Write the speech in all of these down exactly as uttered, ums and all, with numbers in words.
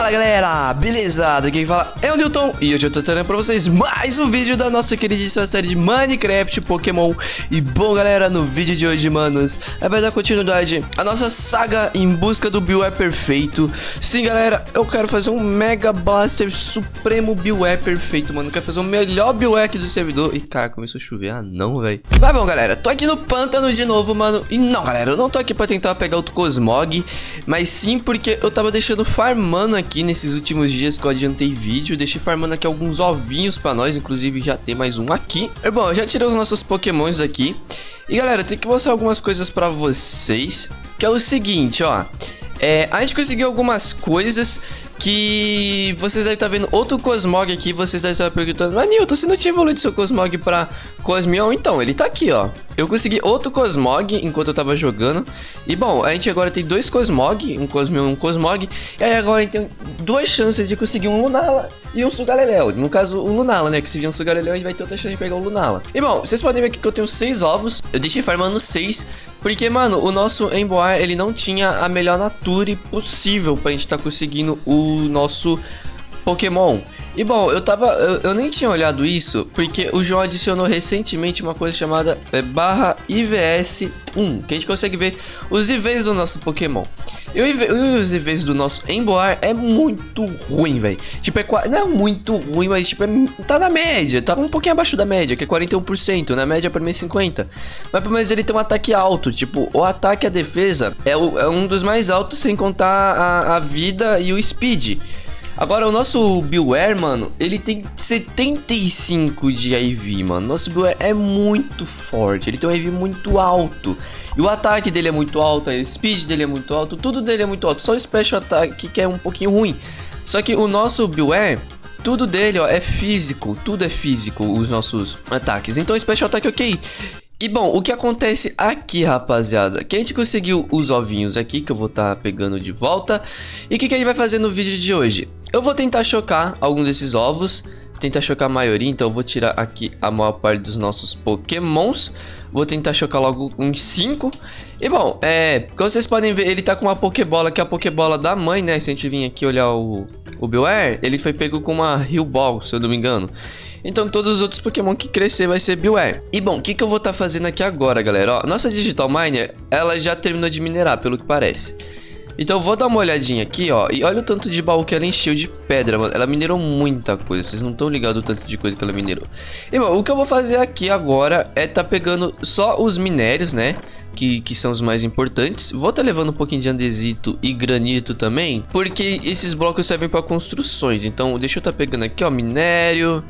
Fala galera, beleza? Aqui quem fala é o Nilthon e hoje eu tô trazendo pra vocês mais um vídeo da nossa queridíssima série de Minecraft Pokémon. E bom galera, no vídeo de hoje, manos, é pra dar continuidade a nossa saga em busca do Biwai perfeito. Sim galera, eu quero fazer um Mega Blaster Supremo Biwai perfeito, mano. Eu quero fazer o melhor Biwai aqui do servidor. E cara, começou a chover, ah não, velho. Mas bom galera, tô aqui no pântano de novo, mano. E não galera, eu não tô aqui pra tentar pegar outro Cosmog, mas sim porque eu tava deixando farmando aqui nesses últimos dias que eu adiantei vídeo. Deixei farmando aqui alguns ovinhos pra nós, inclusive já tem mais um aqui. Bom, eu já tirei os nossos pokémons daqui. E galera, tem que mostrar algumas coisas pra vocês, que é o seguinte, ó. É, a gente conseguiu algumas coisas que vocês devem estar vendo outro Cosmog aqui. Vocês devem estar perguntando: mas Nilthon, você não tinha evoluído seu Cosmog pra Cosmion? Então, ele tá aqui, ó. Eu consegui outro Cosmog enquanto eu tava jogando. E bom, a gente agora tem dois Cosmog, um Cosmion e um Cosmog. E aí agora a gente tem duas chances de conseguir um Lunala e um Sugaleléu. No caso, um Lunala, né? Que se vier um Sugaleléu, a gente vai ter outra chance de pegar um Lunala. E bom, vocês podem ver aqui que eu tenho seis ovos. Eu deixei farmando seis, porque, mano, o nosso Emboar, ele não tinha a melhor nature possível pra gente tá conseguindo o nosso Pokémon. E bom, eu tava, eu, eu nem tinha olhado isso, porque o João adicionou recentemente uma coisa chamada é, barra I V S um, que a gente consegue ver os I Vs do nosso Pokémon. E os I Vs do nosso Emboar é muito ruim, velho. Tipo, é, não é muito ruim, mas tipo, é, tá na média, tá um pouquinho abaixo da média, que é quarenta e um por cento, na média pra mim é cinquenta por cento. Mas pelo menos ele tem um ataque alto, tipo, o ataque e a defesa é, o, é um dos mais altos, sem contar a, a vida e o speed. Agora, o nosso Bewear, mano, ele tem setenta e cinco de I V, mano. Nosso Bewear é muito forte, ele tem um I V muito alto. E o ataque dele é muito alto, a speed dele é muito alto, tudo dele é muito alto. Só o special attack que é um pouquinho ruim. Só que o nosso Bewear, tudo dele, ó, é físico. Tudo é físico, os nossos ataques. Então, o special attack é ok. E bom, o que acontece aqui, rapaziada, que a gente conseguiu os ovinhos aqui, que eu vou estar tá pegando de volta. E o que, que a gente vai fazer no vídeo de hoje? Eu vou tentar chocar alguns desses ovos, tentar chocar a maioria. Então eu vou tirar aqui a maior parte dos nossos pokémons. Vou tentar chocar logo uns cinco. E bom, é, como vocês podem ver, ele tá com uma pokébola, que é a pokébola da mãe, né? Se a gente vir aqui olhar o, o Bewear, ele foi pego com uma Hill Ball, se eu não me engano. Então todos os outros Pokémon que crescer vai ser Bewear. E bom, o que, que eu vou estar tá fazendo aqui agora, galera? Ó, nossa Digital Miner, ela já terminou de minerar, pelo que parece. Então eu vou dar uma olhadinha aqui, ó. E olha o tanto de baú que ela encheu de pedra, mano. Ela minerou muita coisa, vocês não estão ligados o tanto de coisa que ela minerou. E bom, o que eu vou fazer aqui agora é tá pegando só os minérios, né? Que, que são os mais importantes. Vou estar tá levando um pouquinho de andesito e granito também, porque esses blocos servem para construções. Então deixa eu estar tá pegando aqui, ó, minério...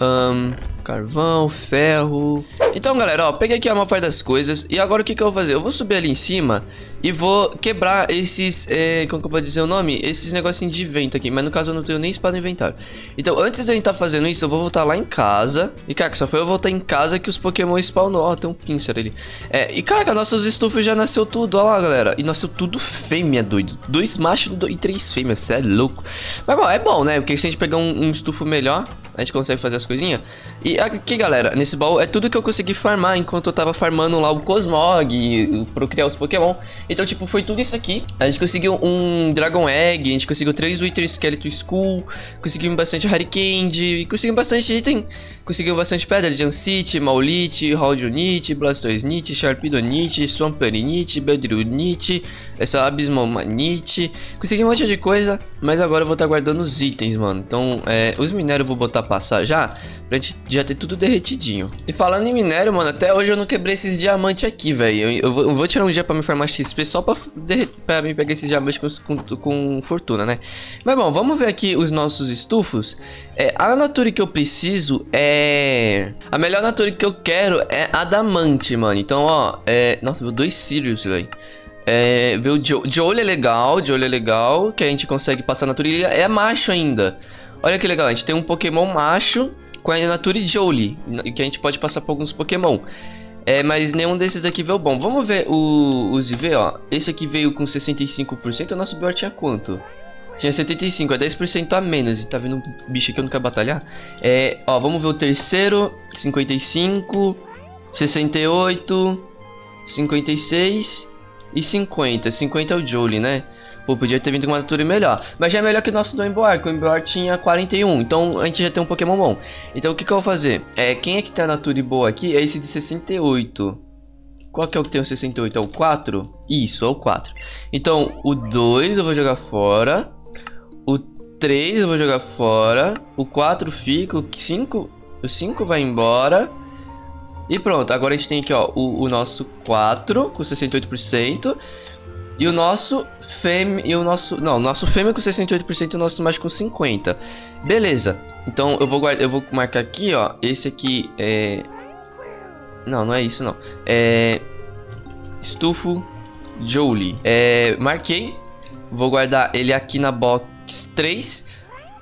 Um, carvão, ferro. Então galera, ó, peguei aqui a maior parte das coisas. E agora o que que eu vou fazer? Eu vou subir ali em cima e vou quebrar esses, é, como que eu posso dizer o nome? Esses negocinhos de vento aqui, mas no caso eu não tenho nem espaço no inventário. Então antes de eu estar fazendo isso, eu vou voltar lá em casa. E caraca, só foi eu voltar em casa que os Pokémon spawnou. Ó, tem um pincer ali. É, e caraca, nossos estufos já nasceu tudo, ó lá galera. E nasceu tudo fêmea, doido. Dois machos e três fêmeas, cê é louco. Mas bom, é bom, né? Porque se a gente pegar um, um estufo melhor, a gente consegue fazer as coisinhas. E aqui, galera, nesse baú é tudo que eu consegui farmar enquanto eu tava farmando lá o Cosmog e procriar os Pokémon. Então, tipo, foi tudo isso aqui. A gente conseguiu um Dragon Egg, a gente conseguiu três Wither Skeletor Skull, conseguimos bastante Hurricane, conseguimos bastante item, conseguimos bastante pedra, Jancite, Maulite, Hurricane Unite, Blastoise Unite, Unite, Swamper Unite, Biwai Unite, essa Abismomanite. Consegui um monte de coisa, mas agora eu vou estar tá guardando os itens, mano. Então, é, os minérios eu vou botar passar já, pra gente já ter tudo derretidinho. E falando em minério, mano, até hoje eu não quebrei esses diamantes aqui, velho. Eu, eu, eu vou tirar um dia pra me farmar X P só pra, derreter, pra mim pegar esses diamantes com, com, com fortuna, né? Mas bom, vamos ver aqui os nossos estufos. É, a nature que eu preciso é... A melhor nature que eu quero é adamante, mano. Então, ó, é... Nossa, veio dois Sirius, velho. É, veio Jolly é legal, Jolly é legal, que a gente consegue passar a nature. Ele é macho ainda. Olha que legal, a gente tem um Pokémon macho com a nature Jolly, que a gente pode passar por alguns Pokémon. É, mas nenhum desses aqui veio bom. Vamos ver o, os I V, ó. Esse aqui veio com sessenta e cinco por cento, o nosso Biwai tinha quanto? Tinha setenta e cinco por cento, é dez por cento a menos. E tá vendo um bicho aqui, eu não quero batalhar. É, ó, vamos ver o terceiro, cinquenta e cinco, sessenta e oito, cinquenta e seis e cinquenta. cinquenta é o Jolly, né? Pô, podia ter vindo com uma natura melhor. Mas já é melhor que o nosso do Emboar, que o Emboar tinha quarenta e um. Então a gente já tem um Pokémon bom. Então o que que eu vou fazer? É, quem é que tem a natura boa aqui? É esse de sessenta e oito. Qual que é o que tem o sessenta e oito? É o quatro? Isso, é o quatro. Então o dois eu vou jogar fora. O três eu vou jogar fora. O quatro fica. O cinco, o cinco vai embora. E pronto, agora a gente tem aqui, ó, o, o nosso quatro com sessenta e oito por cento. E o nosso fêmea, e o nosso, não, nosso fêmea com sessenta e oito por cento e o nosso mais com cinquenta por cento. Beleza. Então eu vou guarda, eu vou marcar aqui, ó, esse aqui é Não, não é isso não. É Estufo Jolly. É, marquei. Vou guardar ele aqui na box três.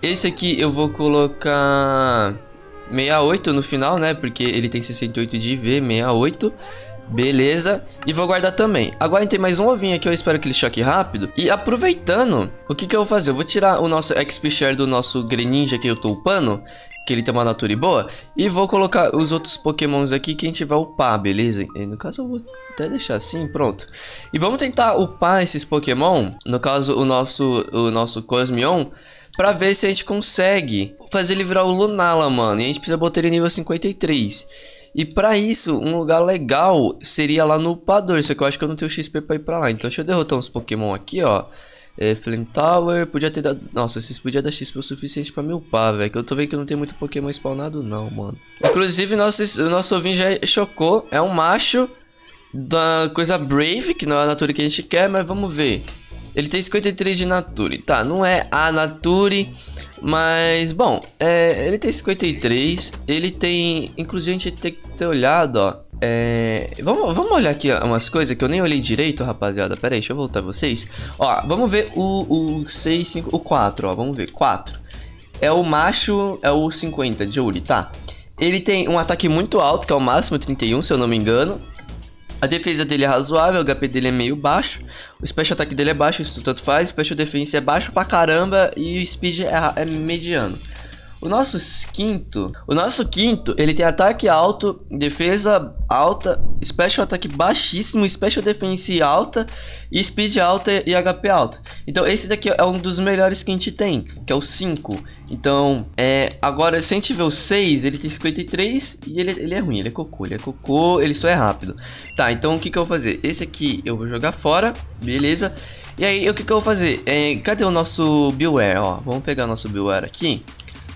Esse aqui eu vou colocar sessenta e oito no final, né? Porque ele tem sessenta e oito de I V, sessenta e oito. Beleza, e vou guardar também. Agora a gente tem mais um ovinho aqui, eu espero que ele choque rápido. E aproveitando, o que que eu vou fazer? Eu vou tirar o nosso X P Share do nosso Greninja que eu tô upando, que ele tem uma nature boa, e vou colocar os outros pokémons aqui que a gente vai upar, beleza? E no caso eu vou até deixar assim, pronto. E vamos tentar upar esses pokémon, no caso o nosso, o nosso Cosmion, pra ver se a gente consegue fazer ele virar o Lunala, mano. E a gente precisa botar ele nível cinquenta e três. E pra isso, um lugar legal seria lá no Upador, só que eu acho que eu não tenho X P pra ir pra lá. Então deixa eu derrotar uns Pokémon aqui, ó. É, Flame Tower, podia ter dado... Nossa, vocês podiam dar X P o suficiente pra me upar, velho. Que eu tô vendo que não tem muito Pokémon spawnado não, mano. Inclusive, nosso, o nosso ovinho já chocou. É um macho da coisa Brave, que não é a nature que a gente quer, mas vamos ver. Ele tem cinquenta e três de nature. Tá, não é a nature... Mas, bom, é, ele tem cinquenta e três, ele tem, inclusive a gente tem que ter olhado, ó, é, vamos, vamos olhar aqui umas coisas que eu nem olhei direito, rapaziada, pera aí, deixa eu voltar vocês, ó, vamos ver o, o seis, cinco, o quatro, ó, vamos ver, quatro, é o macho, é o cinquenta, Jolly, tá, ele tem um ataque muito alto, que é o máximo, trinta e um, se eu não me engano. A defesa dele é razoável, o H P dele é meio baixo. O special ataque dele é baixo, isso tanto faz. O special defense é baixo pra caramba e o speed é, é mediano. O nosso quinto, o nosso quinto, ele tem ataque alto, defesa alta, special ataque baixíssimo, special defense alta, e speed alta e H P alta. Então esse daqui é um dos melhores que a gente tem, que é o cinco. Então, é, agora se a gente ver o seis, ele tem cinquenta e três e ele, ele é ruim, ele é cocô, ele é cocô, ele só é rápido. Tá, então o que que eu vou fazer? Esse aqui eu vou jogar fora, beleza. E aí o que que eu vou fazer? É, cadê o nosso Bewear? Ó, vamos pegar o nosso Bewear aqui.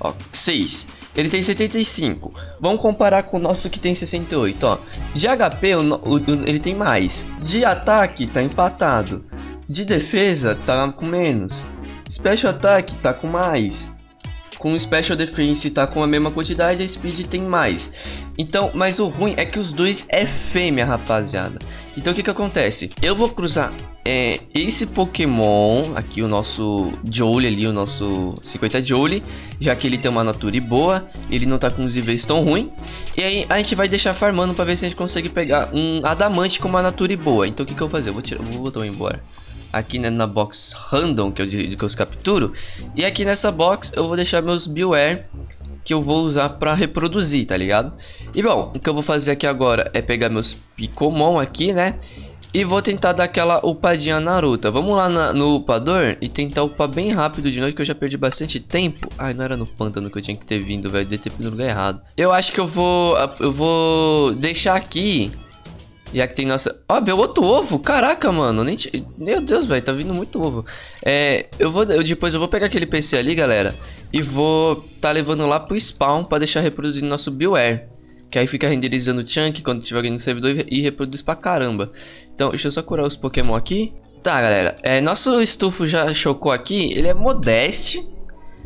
Ó, seis. Ele tem setenta e cinco. Vamos comparar com o nosso que tem sessenta e oito, ó. De H P, o, o, o, ele tem mais. De ataque, tá empatado. De defesa, tá com menos. Special Attack, tá com mais. Com Special Defense, tá com a mesma quantidade. A Speed tem mais. Então, mas o ruim é que os dois é fêmea, rapaziada. Então, o que que acontece? Eu vou cruzar... É, esse Pokémon, aqui o nosso Jolly ali, o nosso cinquenta Jolly, já que ele tem uma nature boa, ele não tá com os I Vs tão ruim. E aí a gente vai deixar farmando pra ver se a gente consegue pegar um Adamante com uma nature boa. Então o que que eu vou fazer? Eu vou, tirar, vou botar o Emboar aqui, né, na box random que eu, que eu os capturo. E aqui nessa box eu vou deixar meus Bewear, que eu vou usar pra reproduzir, tá ligado? E bom, o que eu vou fazer aqui agora é pegar meus Picomon aqui, né? E vou tentar dar aquela upadinha Naruto. Vamos lá na, no upador e tentar upar bem rápido de noite, que eu já perdi bastante tempo. Ai, não era no pântano que eu tinha que ter vindo, velho. Dei tempo no lugar errado. Eu acho que eu vou... Eu vou deixar aqui. Já que tem nossa... Ó, veio outro ovo. Caraca, mano. Nem t... Meu Deus, velho. Tá vindo muito ovo. É... Eu vou... Eu, depois eu vou pegar aquele P C ali, galera. E vou tá levando lá pro spawn pra deixar reproduzindo nosso Bewear. Que aí fica renderizando o chunk quando tiver alguém no servidor e reproduz pra caramba. Então, deixa eu só curar os Pokémon aqui. Tá, galera. É, nosso estufo já chocou aqui. Ele é modesto.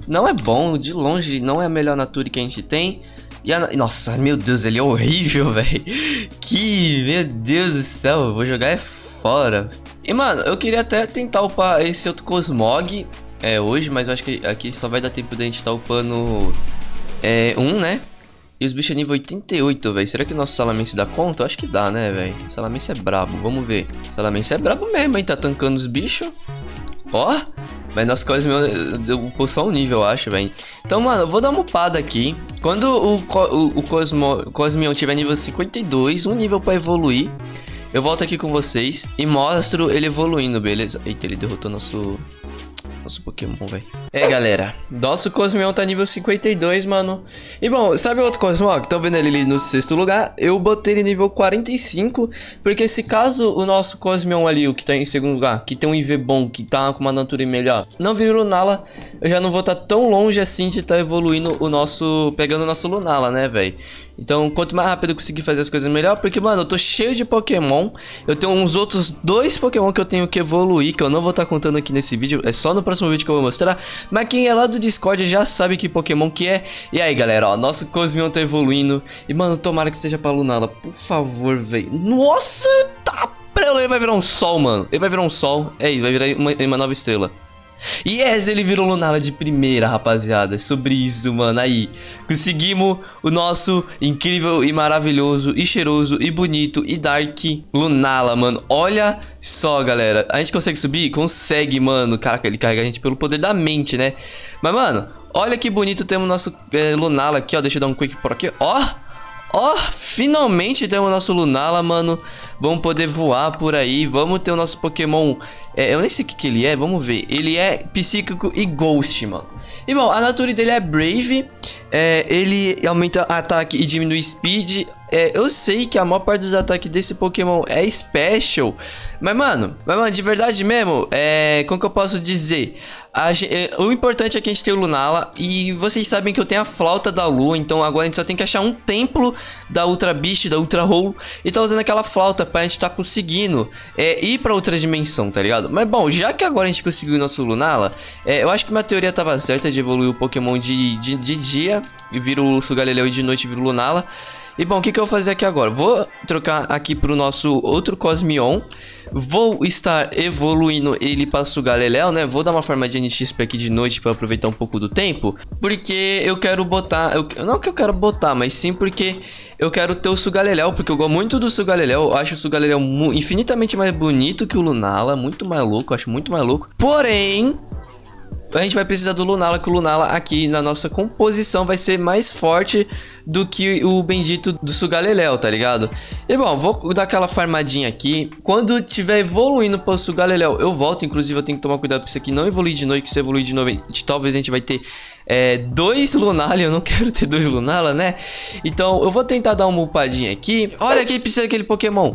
Não é bom. De longe, não é a melhor nature que a gente tem. E a... Nossa, meu Deus. Ele é horrível, velho. Que... Meu Deus do céu. Eu vou jogar é fora. E, mano, eu queria até tentar upar esse outro Cosmog é, hoje. Mas eu acho que aqui só vai dar tempo da gente tá upando é, um, né? E os bichos é nível oitenta e oito, velho. Será que o nosso Salamence dá conta? Eu acho que dá, né, velho? Salamence é brabo, vamos ver. Salamence é brabo mesmo, hein? Tá tancando os bichos. Ó. Mas nosso Cosmion deu só um nível, eu acho, velho. Então, mano, eu vou dar uma upada aqui. Quando o, o, o, Cosmo, o Cosmion tiver nível cinquenta e dois, um nível pra evoluir. eu volto aqui com vocês e mostro ele evoluindo, beleza? Eita, ele derrotou nosso... nosso Pokémon, velho. É, galera, nosso Cosmeon tá nível cinquenta e dois, mano. E, bom, sabe o outro Cosmeon que estão vendo ele ali no sexto lugar? Eu botei ele nível quarenta e cinco, porque se caso o nosso Cosmeon ali, o que tá em segundo lugar, que tem um I V bom, que tá com uma natura melhor, não vira o Lunala, eu já não vou estar tá tão longe assim de estar tá evoluindo o nosso... pegando o nosso Lunala, né, velho? Então, quanto mais rápido eu conseguir fazer as coisas, melhor. Porque, mano, eu tô cheio de Pokémon. Eu tenho uns outros dois Pokémon que eu tenho que evoluir, que eu não vou estar tá contando aqui nesse vídeo. É só no próximo vídeo que eu vou mostrar. Mas quem é lá do Discord já sabe que Pokémon que é. E aí, galera, ó, nosso Cosmeon tá evoluindo. E, mano, tomara que seja pra Lunala, por favor, velho. Nossa, tá... ele vai virar um sol, mano. Ele vai virar um sol. É isso, vai virar uma, uma nova estrela. Yes, ele virou Lunala de primeira, rapaziada. Sobre isso, mano, aí conseguimos o nosso incrível e maravilhoso e cheiroso e bonito e dark Lunala, mano. Olha só, galera, a gente consegue subir? Consegue, mano. Caraca, ele carrega a gente pelo poder da mente, né? Mas, mano, olha que bonito temos o nosso é, Lunala aqui, ó. Deixa eu dar um quick por aqui, ó. Ó, oh, finalmente temos o nosso Lunala, mano. Vamos poder voar por aí. Vamos ter o nosso Pokémon. É, eu nem sei o que, que ele é, vamos ver. Ele é psíquico e ghost, mano. E bom, a natura dele é Brave. É, ele aumenta ataque e diminui speed. É, eu sei que a maior parte dos ataques desse Pokémon é special. Mas, mano, mas, mano de verdade mesmo, é, como que eu posso dizer? A gente, é, o importante é que a gente tem o Lunala. E vocês sabem que eu tenho a flauta da lua. Então agora a gente só tem que achar um templo da Ultra Beast, da Ultra Hole. E tá usando aquela flauta pra gente tá conseguindo é, ir pra outra dimensão, tá ligado? Mas, bom, já que agora a gente conseguiu o nosso Lunala, é, eu acho que minha teoria tava certa de evoluir o Pokémon de, de, de dia. E vira o Sugaleléu e de noite vira o Lunala. E bom, o que, que eu vou fazer aqui agora? Vou trocar aqui pro nosso outro Cosmeon. Vou estar evoluindo ele para Sugaleléu, né? Vou dar uma forma de N X P aqui de noite para aproveitar um pouco do tempo. Porque eu quero botar... Eu, não que eu quero botar, mas sim porque... eu quero ter o Sugaleléu, porque eu gosto muito do Sugaleléu. Eu acho o Sugaleléu infinitamente mais bonito que o Lunala. Muito mais louco, eu acho muito mais louco. Porém... a gente vai precisar do Lunala, que o Lunala aqui na nossa composição vai ser mais forte do que o bendito do Sugaleléu, tá ligado? E bom, vou dar aquela farmadinha aqui. Quando tiver evoluindo para o Sugaleléu, eu volto. Inclusive, eu tenho que tomar cuidado pra isso aqui não evoluir de noite, que se evoluir de noite, talvez a gente vai ter é, dois Lunala. Eu não quero ter dois Lunala, né? Então, eu vou tentar dar uma upadinha aqui. Olha que precisa daquele Pokémon.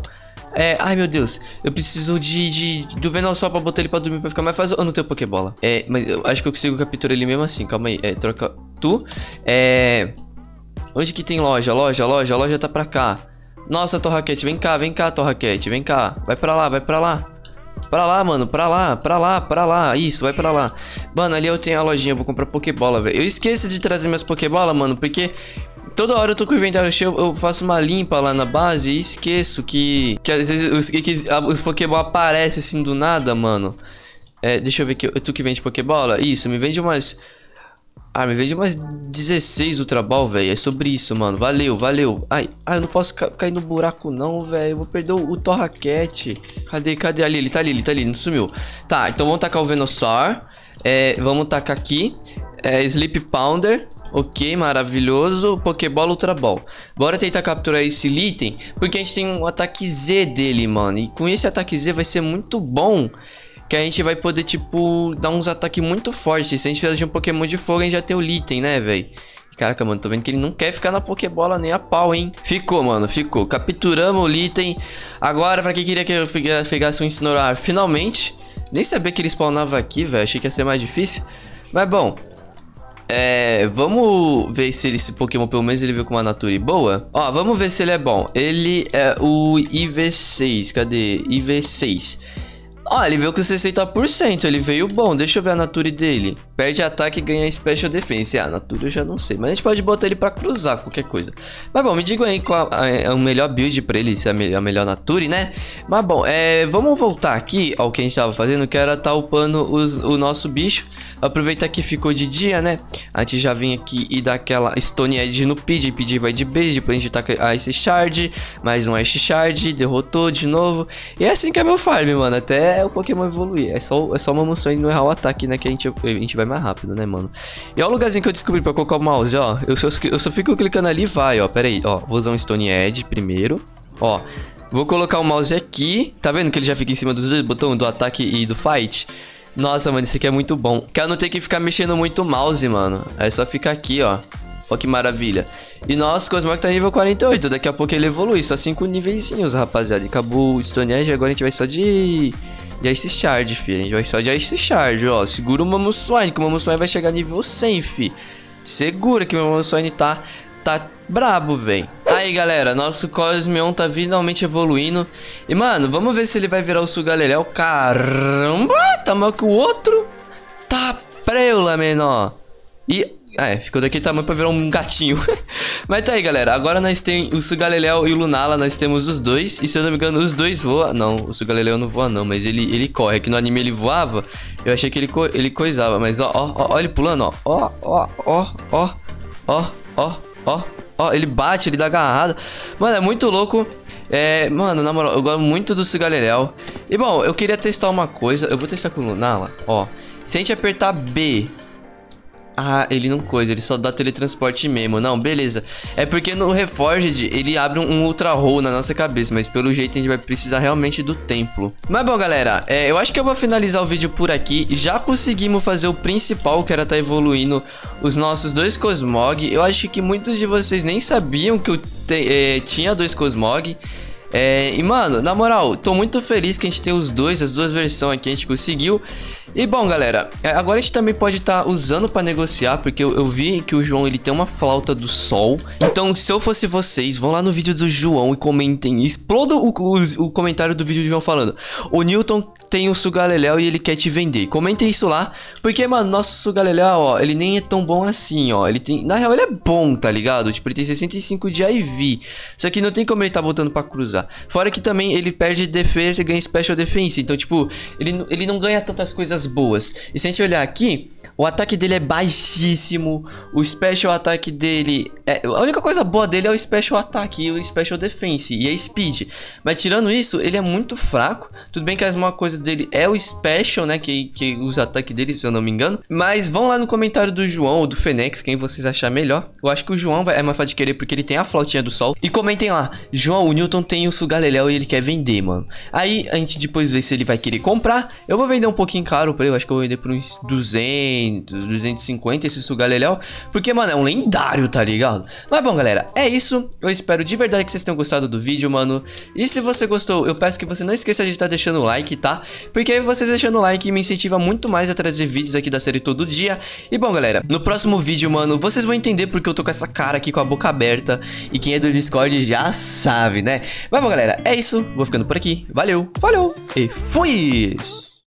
É, ai meu Deus, eu preciso de, de, do Venossauro pra botar ele pra dormir pra ficar mais fácil. Eu não tenho Pokébola. É, mas eu acho que eu consigo capturar ele mesmo assim. Calma aí, é, troca tu. É. Onde que tem loja? Loja, loja, loja tá pra cá. Nossa, Torraquete, vem cá, vem cá, Torraquete, vem cá. Vai pra lá, vai pra lá. Pra lá, mano, pra lá, pra lá, pra lá. Isso, vai pra lá. Mano, ali eu tenho a lojinha, eu vou comprar Pokébola, velho. Eu esqueço de trazer minhas Pokébola, mano, porque toda hora eu tô com o inventário cheio, eu faço uma limpa lá na base e esqueço que... que às vezes os, que, os Pokémon aparecem assim do nada, mano. É, deixa eu ver aqui. Tu que vende Pokébola? Isso, me vende umas... ah, me vende umas dezesseis Ultra Ball, velho. É sobre isso, mano. Valeu, valeu. Ai, ai, eu não posso ca cair no buraco não, velho. Eu vou perder o, o Torraquete. Cadê, cadê? Ali, ele tá ali, ele tá ali, não sumiu. Tá, então vamos tacar o Venossaur. É, vamos tacar aqui. É, Sleep Pounder. Ok, maravilhoso. Pokébola, Ultra Ball. Bora tentar capturar esse Litten, porque a gente tem um ataque Z dele, mano. E com esse ataque Z vai ser muito bom, que a gente vai poder, tipo, dar uns ataques muito fortes. Se a gente fizer de um Pokémon de fogo, a gente já tem o Litten, né, velho? Caraca, mano, tô vendo que ele não quer ficar na Pokébola nem a pau, hein? Ficou, mano, ficou. Capturamos o Litten. Agora, pra quem queria que eu pegasse um Incineroar, finalmente. Nem sabia que ele spawnava aqui, velho. Achei que ia ser mais difícil. Mas, bom... é, vamos ver se ele, esse Pokémon, pelo menos ele veio com uma nature boa. Ó, vamos ver se ele é bom. Ele é o I V seis, cadê? I V seis. Ó, ele veio com sessenta por cento, ele veio bom. Deixa eu ver a nature dele. Perde ataque e ganha Special Defense. Ah, a nature eu já não sei, mas a gente pode botar ele pra cruzar qualquer coisa. Mas bom, me digam aí qual é o melhor build pra ele, se é a melhor nature, né? Mas bom, é, vamos voltar aqui ao que a gente tava fazendo, que era tá upando os, o nosso bicho. Aproveitar que ficou de dia, né? A gente já vem aqui e dá aquela Stone Edge no Pidgey. Pidgey vai de base, depois a gente taca a Ice Shard. Mais um Ice Shard, derrotou de novo. E é assim que é meu farm, mano. Até o Pokémon evoluir. É só, é só uma Momoswine não errar o ataque, né? Que a gente, a gente vai mais rápido, né, mano? E olha o lugarzinho que eu descobri pra colocar o mouse, ó. Eu só, eu só fico clicando ali e vai, ó. Pera aí, ó. Vou usar um Stone Edge primeiro. Ó. Vou colocar o mouse aqui. Tá vendo que ele já fica em cima dos dois botões, do ataque e do fight? Nossa, mano, isso aqui é muito bom. Cara, não tem que ficar mexendo muito o mouse, mano. É só ficar aqui, ó. Ó que maravilha. E nossa, Cosmog tá nível quarenta e oito. Daqui a pouco ele evolui. Só cinco niveizinhos, rapaziada. Acabou o Stone Edge. Agora a gente vai só de... de Ice Shard, fi. A gente vai só de Ice Shard, ó. Segura o Momoswine, que o Momoswine vai chegar nível cem, fi. Segura que o Momoswine tá... tá brabo, véi. Aí, galera, nosso Cosmeon tá finalmente evoluindo. E, mano, vamos ver se ele vai virar o Sugaleléu. Caramba, tá maior que o outro. Tá preula, menor. E... é, ficou daquele tamanho pra virar um gatinho. Mas tá aí, galera. Agora nós temos o Sugaleléu e o Lunala. Nós temos os dois. E se eu não me engano, os dois voam. Não, o Sugaleléu não voa, não. Mas ele, ele corre. Aqui no anime ele voava. Eu achei que ele, co ele coisava. Mas ó, ó, ó, ó, ele pulando, ó. Ó, ó, ó, ó, ó, ó. Ó, ó, ele bate, ele dá agarrada. Mano, é muito louco. É, mano, na moral, eu gosto muito do Sugaleléu. E bom, eu queria testar uma coisa. Eu vou testar com o Lunala, ó. Se a gente apertar B... ah, ele não coisa, ele só dá teletransporte mesmo. Não, beleza. É porque no Reforged ele abre um Ultra Hole na nossa cabeça, mas pelo jeito a gente vai precisar realmente do templo. Mas bom, galera, é, eu acho que eu vou finalizar o vídeo por aqui. Já conseguimos fazer o principal, que era tá evoluindo os nossos dois Cosmog. Eu acho que muitos de vocês nem sabiam que eu te, é, tinha dois Cosmog. É, e mano, na moral, tô muito feliz que a gente tem os dois, as duas versões aqui, a gente conseguiu. E bom, galera, agora a gente também pode estar tá usando pra negociar, porque eu, eu vi que o João, ele tem uma flauta do sol. Então, se eu fosse vocês, vão lá no vídeo do João e comentem, exploda o, o, o comentário do vídeo do João falando: o Nilthon tem o Sugaleléu e ele quer te vender. Comentem isso lá, porque mano, nosso Sugaleléu, ó, ele nem é tão bom assim, ó. Ele tem, na real, ele é bom, tá ligado? Tipo, ele tem sessenta e cinco de I V. Só que não tem como ele tá botando pra cruzar. Fora que também ele perde defesa e ganha special defense. Então, tipo, ele, ele não ganha tantas coisas boas. E se a gente olhar aqui, o ataque dele é baixíssimo. O special ataque dele é... a única coisa boa dele é o special ataque e o special defense e a speed. Mas tirando isso, ele é muito fraco. Tudo bem que as maiores coisas dele é o special, né? Que, que usa ataque dele, se eu não me engano. Mas vão lá no comentário do João ou do Fenex, quem vocês achar melhor. Eu acho que o João vai, é mais fácil de querer, porque ele tem a flautinha do sol. E comentem lá: João, o Nilthon tem o Sugaleléu e ele quer vender, mano. Aí a gente depois vê se ele vai querer comprar. Eu vou vender um pouquinho caro pra ele. Eu acho que eu vou vender por uns duzentos, duzentos e cinquenta esse Sugaleléu, porque, mano, é um lendário, tá ligado? Mas bom, galera, é isso. Eu espero de verdade que vocês tenham gostado do vídeo, mano. E se você gostou, eu peço que você não esqueça de estar tá deixando o like, tá? Porque aí vocês deixando o like me incentiva muito mais a trazer vídeos aqui da série todo dia. E bom, galera, no próximo vídeo, mano, vocês vão entender porque eu tô com essa cara aqui com a boca aberta. E quem é do Discord já sabe, né? Mas bom, galera, é isso. Vou ficando por aqui. Valeu, falou e fui!